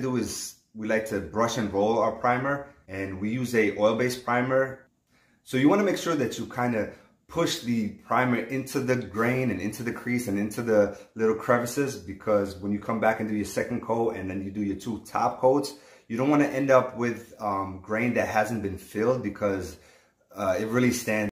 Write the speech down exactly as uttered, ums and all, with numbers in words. do is we like to brush and roll our primer, and we use a oil-based primer. So you want to make sure that you kind of push the primer into the grain and into the crease and into the little crevices, because when you come back and do your second coat and then you do your two top coats, you don't want to end up with um, grain that hasn't been filled, because uh, it really stands